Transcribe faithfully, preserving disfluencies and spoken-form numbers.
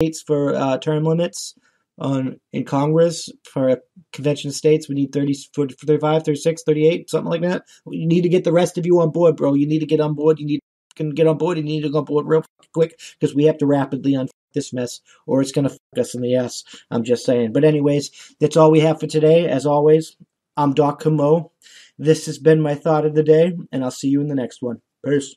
states for uh, term limits on in Congress. For a convention of states, we need thirty, thirty-five, thirty-six, thirty-eight, something like that. You need to get the rest of you on board, bro. You need to get on board. You need can get on board. You need to go on board real quick because we have to rapidly unfuck this mess or it's going to fuck us in the ass. I'm just saying. But anyways, that's all we have for today. As always, I'm DocComeau. This has been my thought of the day, and I'll see you in the next one. Peace.